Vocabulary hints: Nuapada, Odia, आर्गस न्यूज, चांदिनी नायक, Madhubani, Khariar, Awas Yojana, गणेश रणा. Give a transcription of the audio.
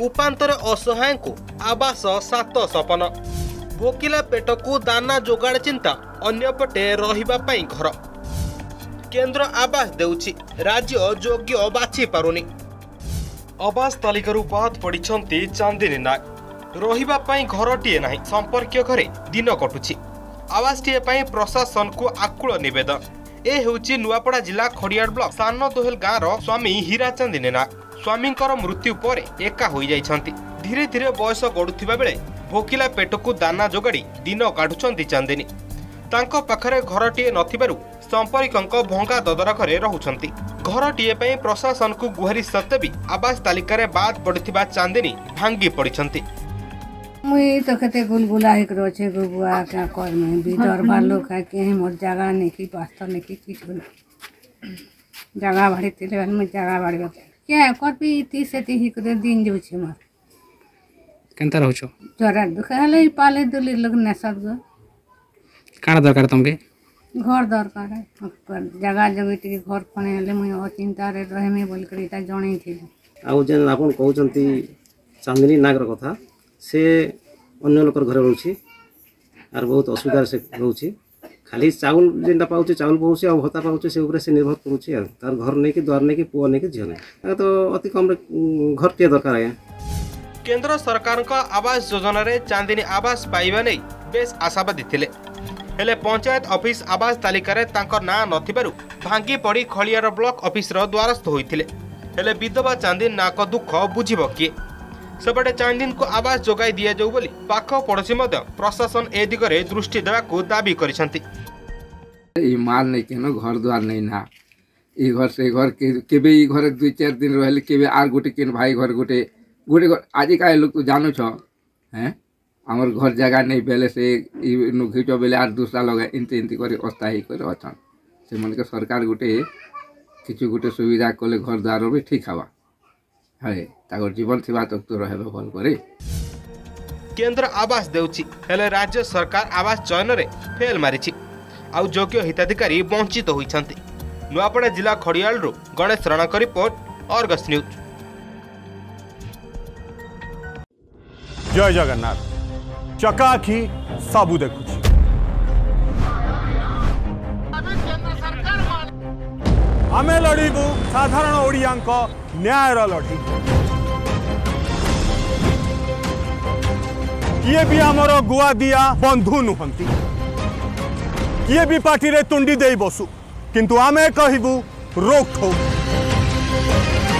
उपांतर असहाय को आवास 7 सपन बोकिला पेट को दाना जोगाड़ चिंता अंपटे रही घर केन्द्र आवास देउछि राज्य योग्य बाछि पारुनी। आवास तालिकारु बाद पड़िछंती चांदिनी नायक रही घरटीए ना संपर्क घरे दिन कटुछि। आवासटीए प्रशासन को आकुल निवेदन। ए होछि नुआपड़ा जिला खड़ियाड़ ब्लॉक सान दोहेल गाँव स्वामी हीराचंदिनी नायक स्वामींकर मृत्यु पर एका हो जाइछंती। धीरे धीरे बयस गड़ुथिबा बेले भोकिला पेट को दाना जोगाड़ी दिन काटुचंती चांदिनी। तांको पाखरे घरटीए नथिबारु संपर्कों भंगा ददरा घरे रहुचंती। घरटीए पई प्रशासन को गुहारी सत्ते भी आवास तालिका रे बाद पड़िथिबा चांदिनी भांगी पड़िछंती। मुई तो कते गुलगुला एक रोचे गुबुआ का कर में भी दरबार लोग के है मोर जगह ने की पास्ता ने की चीज बन जगह भाड़ी तेरे में जगह भाड़ी के कर भी 30 से 30 के दिन जो छे मार केंता रहो छो जरा दुखले पाले दुली लोग ने सब काना दरकार तुमके घर दरकार है जगह जगह के घर खने ले मुई और चिंता रे रहे में बोल करिता जणई थी। आउ जन आपण कहउचंती चांदनी नागर कथा से अन्य लोकर घर रोचे आर बहुत असुविधार से रोचे खाली चाउल जेनटा पाचे चाउल पहुँचे आ भत्ता पाचे से ऊपर से निर्भर करुचे तार घर नहीं कि द्वार नहीं कि पुआ नहीं कि झील नहीं तो अति कम घर टे दरकार है। केंद्र सरकार का आवास योजना रे चांदिनी आवास पाइबा नहीं बेस आशावादी थिले हेले पंचायत ऑफिस आवास तालिका रे तांकर ना नथिबारु भांगी पड़ी खलियार ब्लॉक ऑफिस रो द्वारस्थ होइथिले हेले विधवा चांदिनी ना को दुख बुझिबो किए। सबटे चांदिनी को आवास जोगाई दिया जाऊ बोली पाख पड़ोशी मध्य प्रशासन ए दिगरे दृष्टि देवा को दाबी करिसंती। ई माल नै केनो घर द्वार नै ना ई घर से घर केबे ई घर 2-4 दिन रहले केबे आर गोटे केन भाई घर गोटे घर आज काए लोग तो जानो छ हैं हमर घर जगह नै बेले से ई नु घिटो बेले आर दूसरा लगे इनते करे अस्थाई करे अछन से मन के सरकार गोटे किछु गोटे सुविधा कोले घर द्वार भी ठीक हवा है तागोर जीवन सेवा तक तो रहबे भल करे। केंद्र आवास देउछि हेले राज्य सरकार आवास चयन रे फेल मारिछि आउ योग्य हिताधिकारी वंचित तो होइछंती। नुआपड़ा जिला खड़ियाल रु गणेश रणा की रिपोर्ट आर्गस न्यूज। जय जगन्नाथ चकाखी साबु देखुछि आमे लड़ीबू साधारण ओडिया न्यायर लड़ी किए भी आमर गुआ दिया बंधु नुहंती किए भी पार्टी रे तुंडी दे बसु किंतु आमे कहबू रोक ठोक।